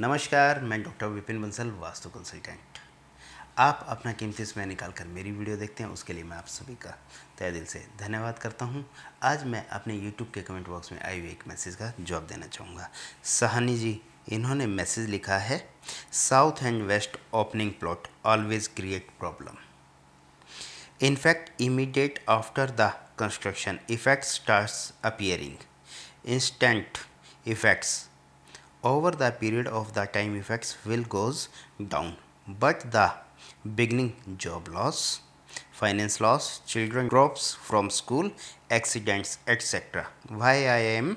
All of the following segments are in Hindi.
नमस्कार, मैं डॉक्टर विपिन बंसल, वास्तु कंसल्टेंट। आप अपना कीमती समय निकालकर मेरी वीडियो देखते हैं, उसके लिए मैं आप सभी का तहे दिल से धन्यवाद करता हूं। आज मैं अपने YouTube के कमेंट बॉक्स में आई हुई एक मैसेज का जवाब देना चाहूँगा। सहानी जी, इन्होंने मैसेज लिखा है, south and west opening plot always create problem. In fact immediate after the construction effect starts appearing. Instant effects over the period of the time effects will goes down, but the beginning job loss, finance loss, children drops from school, accidents, etc. Why I am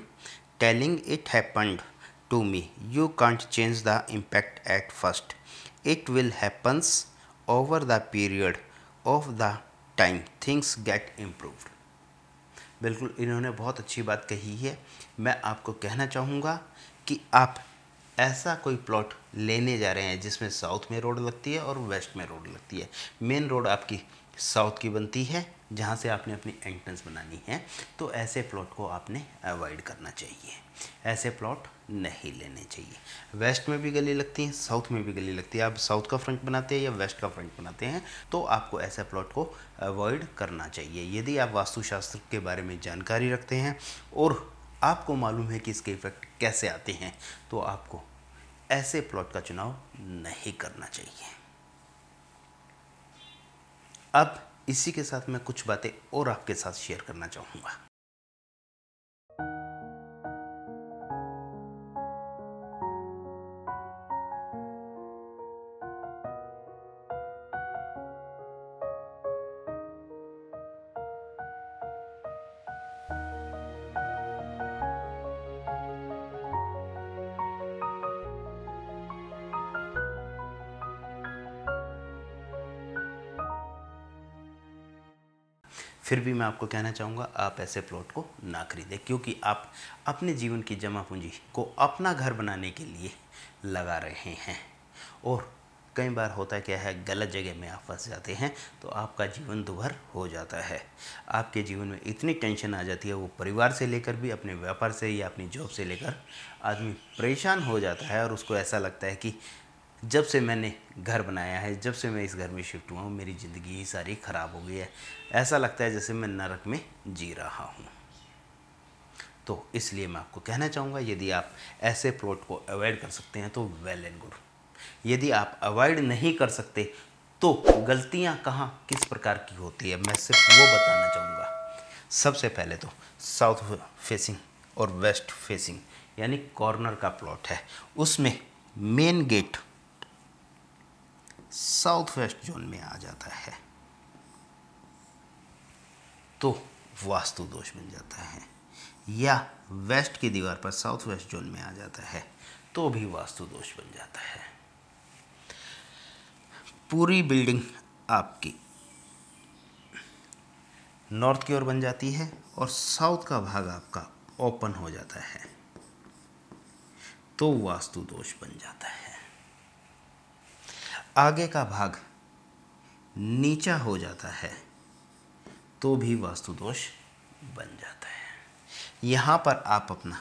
telling it happened to me? You can't change the impact at first. It will happens over the period of the time. Things get improved. बिल्कुल इन्होंने बहुत अच्छी बात कही है। मैं आपको कहना चाहूँगा कि आप ऐसा कोई प्लॉट लेने जा रहे हैं जिसमें साउथ में रोड लगती है और वेस्ट में रोड लगती है। मेन रोड आपकी साउथ की बनती है, जहाँ से आपने अपनी एंट्रेंस बनानी है, तो ऐसे प्लॉट को आपने अवॉइड करना चाहिए, ऐसे प्लॉट नहीं लेने चाहिए। वेस्ट में भी गली लगती है, साउथ में भी गली लगती है। आप साउथ का फ्रंट बनाते हैं या वेस्ट का फ्रंट बनाते हैं, तो आपको ऐसे प्लॉट को अवॉइड करना चाहिए। यदि आप वास्तुशास्त्र के बारे में जानकारी रखते हैं और आपको मालूम है कि इसके इफ़ेक्ट कैसे आते हैं, तो आपको ऐसे प्लॉट का चुनाव नहीं करना चाहिए। अब इसी के साथ मैं कुछ बातें और आपके साथ शेयर करना चाहूँगा। फिर भी मैं आपको कहना चाहूँगा, आप ऐसे प्लॉट को ना खरीदें, क्योंकि आप अपने जीवन की जमा पूंजी को अपना घर बनाने के लिए लगा रहे हैं। और कई बार होता क्या है, गलत जगह में आप फंस जाते हैं, तो आपका जीवन दुभर हो जाता है। आपके जीवन में इतनी टेंशन आ जाती है, वो परिवार से लेकर भी, अपने व्यापार से या अपनी जॉब से लेकर आदमी परेशान हो जाता है। और उसको ऐसा लगता है कि जब से मैंने घर बनाया है, जब से मैं इस घर में शिफ्ट हुआ हूँ, मेरी ज़िंदगी ही सारी ख़राब हो गई है। ऐसा लगता है जैसे मैं नरक में जी रहा हूँ। तो इसलिए मैं आपको कहना चाहूँगा, यदि आप ऐसे प्लॉट को अवॉइड कर सकते हैं तो वेल एंड गुड। यदि आप अवॉइड नहीं कर सकते तो गलतियाँ कहाँ किस प्रकार की होती है, मैं सिर्फ वो बताना चाहूँगा। सबसे पहले तो साउथ फेसिंग और वेस्ट फेसिंग यानी कॉर्नर का प्लॉट है, उसमें main gate south west zone में आ जाता है, तो वास्तु दोष बन जाता है। या वेस्ट की दीवार पर साउथ वेस्ट जोन में आ जाता है, तो भी वास्तु दोष बन जाता है। पूरी बिल्डिंग आपकी नॉर्थ की ओर बन जाती है और साउथ का भाग आपका ओपन हो जाता है, तो वास्तु दोष बन जाता है। आगे का भाग नीचा हो जाता है, तो भी वास्तु दोष बन जाता है। यहाँ पर आप अपना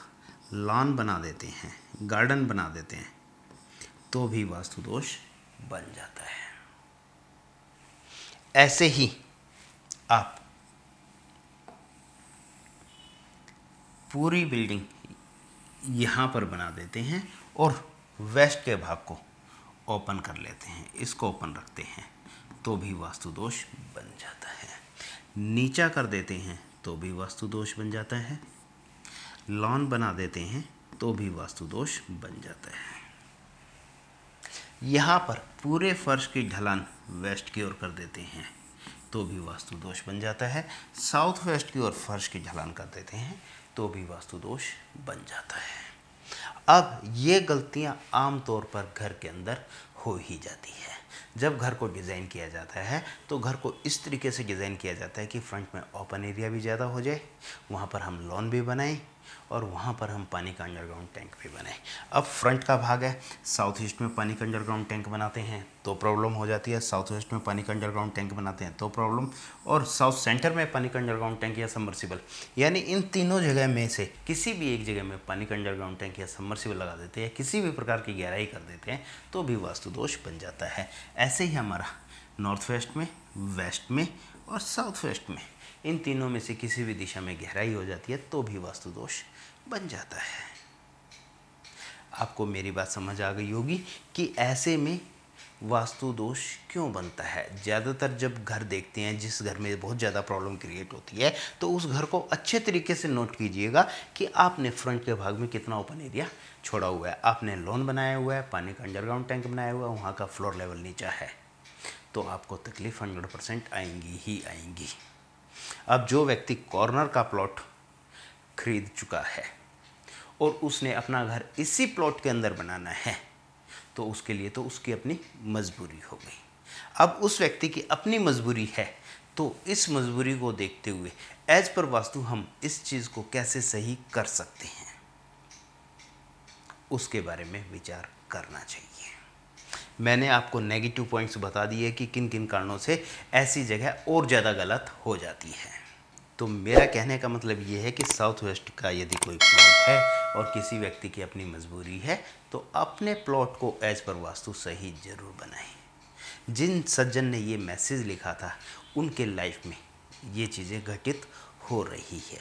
लॉन बना देते हैं, गार्डन बना देते हैं, तो भी वास्तु दोष बन जाता है। ऐसे ही आप पूरी बिल्डिंग यहाँ पर बना देते हैं और वेस्ट के भाग को ओपन कर लेते हैं, इसको ओपन रखते हैं, तो भी वास्तु दोष बन जाता है। नीचा कर देते हैं तो भी वास्तु दोष बन जाता है। लॉन बना देते हैं तो भी वास्तु दोष बन जाता है। यहाँ पर पूरे फर्श की ढलान वेस्ट की ओर कर देते हैं तो भी वास्तु दोष बन जाता है। साउथ वेस्ट की ओर फर्श की ढलान कर देते हैं तो भी वास्तु दोष बन जाता है। अब ये गलतियां आमतौर पर घर के अंदर हो ही जाती है। जब घर को डिज़ाइन किया जाता है तो घर को इस तरीके से डिज़ाइन किया जाता है कि फ्रंट में ओपन एरिया भी ज़्यादा हो जाए, वहाँ पर हम लॉन भी बनाएं और वहाँ पर हम पानी का अंडरग्राउंड टैंक भी बनाए। अब फ्रंट का भाग है, साउथ ईस्ट में पानी का अंडरग्राउंड टैंक बनाते हैं तो प्रॉब्लम हो जाती है, साउथ वेस्ट में पानी का अंडरग्राउंड टैंक बनाते हैं तो प्रॉब्लम, और साउथ सेंटर में पानी का अंडरग्राउंड टैंक या सबमर्सिबल, यानी इन तीनों जगह में से किसी भी एक जगह में पानी का अंडरग्राउंड टैंक या सबमर्सिबल लगा देते हैं, किसी भी प्रकार की गहराई कर देते हैं तो भी वास्तु दोष बन जाता है। ऐसे ही हमारा नॉर्थ वेस्ट में, वेस्ट में और साउथ वेस्ट में, इन तीनों में से किसी भी दिशा में गहराई हो जाती है तो भी वास्तु दोष बन जाता है। आपको मेरी बात समझ आ गई होगी कि ऐसे में वास्तु दोष क्यों बनता है। ज़्यादातर जब घर देखते हैं जिस घर में बहुत ज़्यादा प्रॉब्लम क्रिएट होती है तो उस घर को अच्छे तरीके से नोट कीजिएगा कि आपने फ्रंट के भाग में कितना ओपन एरिया छोड़ा हुआ है, आपने लॉन बनाया हुआ है, पानी का अंडरग्राउंड टैंक बनाया हुआ है, वहाँ का फ्लोर लेवल नीचा है, तो आपको तकलीफ 100% आएंगी ही आएंगी। अब जो व्यक्ति कॉर्नर का प्लॉट खरीद चुका है और उसने अपना घर इसी प्लॉट के अंदर बनाना है तो उसके लिए तो उसकी अपनी मजबूरी हो गई। अब उस व्यक्ति की अपनी मजबूरी है तो इस मजबूरी को देखते हुए एज पर वास्तु हम इस चीज़ को कैसे सही कर सकते हैं उसके बारे में विचार करना चाहिए। मैंने आपको नेगेटिव पॉइंट्स बता दिए कि किन किन कारणों से ऐसी जगह और ज़्यादा गलत हो जाती है। तो मेरा कहने का मतलब ये है कि साउथ वेस्ट का यदि कोई प्लॉट है और किसी व्यक्ति की अपनी मजबूरी है तो अपने प्लॉट को एज पर वास्तु सही जरूर बनाएं। जिन सज्जन ने ये मैसेज लिखा था उनके लाइफ में ये चीज़ें घटित हो रही है,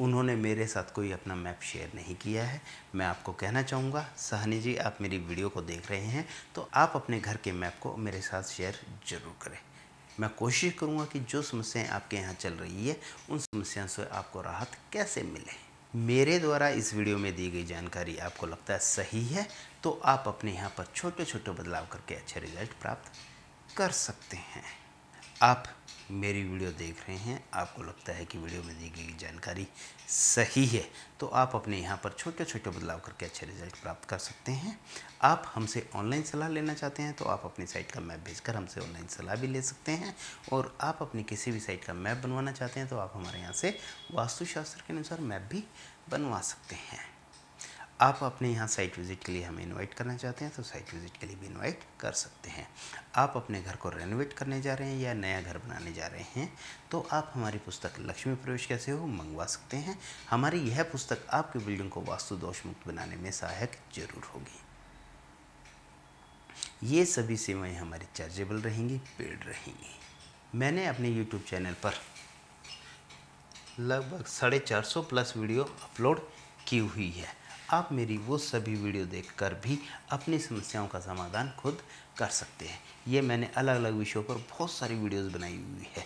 उन्होंने मेरे साथ कोई अपना मैप शेयर नहीं किया है। मैं आपको कहना चाहूँगा सहानी जी, आप मेरी वीडियो को देख रहे हैं तो आप अपने घर के मैप को मेरे साथ शेयर जरूर करें। मैं कोशिश करूँगा कि जो समस्याएं आपके यहाँ चल रही है उन समस्याओं से आपको राहत कैसे मिले। मेरे द्वारा इस वीडियो में दी गई जानकारी आपको लगता है सही है तो आप अपने यहाँ पर छोटे छोटे बदलाव करके अच्छे रिजल्ट प्राप्त कर सकते हैं। आप मेरी वीडियो देख रहे हैं, आपको लगता है कि वीडियो में दी गई जानकारी सही है तो आप अपने यहाँ पर छोटे छोटे बदलाव करके अच्छे रिजल्ट प्राप्त कर सकते हैं। आप हमसे ऑनलाइन सलाह लेना चाहते हैं तो आप अपनी साइट का मैप भेजकर हमसे ऑनलाइन सलाह भी ले सकते हैं, और आप अपनी किसी भी साइट का मैप बनवाना चाहते हैं तो आप हमारे यहाँ से वास्तुशास्त्र के अनुसार मैप भी बनवा सकते हैं। आप अपने यहाँ साइट विज़िट के लिए हमें इनवाइट करना चाहते हैं तो साइट विज़िट के लिए भी इनवाइट कर सकते हैं। आप अपने घर को रेनोवेट करने जा रहे हैं या नया घर बनाने जा रहे हैं तो आप हमारी पुस्तक लक्ष्मी प्रवेश कैसे हो मंगवा सकते हैं। हमारी यह पुस्तक आपकी बिल्डिंग को वास्तु दोष मुक्त बनाने में सहायक जरूर होगी। ये सभी सेवाएँ हमारी चार्जेबल रहेंगी, पेड रहेंगी। मैंने अपने यूट्यूब चैनल पर लगभग 450 प्लस वीडियो अपलोड की हुई है। आप मेरी वो सभी वीडियो देखकर भी अपनी समस्याओं का समाधान खुद कर सकते हैं। ये मैंने अलग अलग विषयों पर बहुत सारी वीडियोस बनाई हुई है।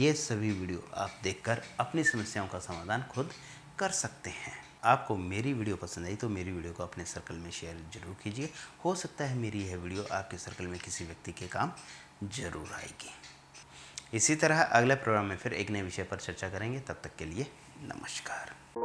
ये सभी वीडियो आप देखकर अपनी समस्याओं का समाधान खुद कर सकते हैं। आपको मेरी वीडियो पसंद आई तो मेरी वीडियो को अपने सर्कल में शेयर जरूर कीजिए। हो सकता है मेरी यह वीडियो आपके सर्कल में किसी व्यक्ति के काम जरूर आएगी। इसी तरह अगले प्रोग्राम में फिर एक नए विषय पर चर्चा करेंगे। तब तक के लिए नमस्कार।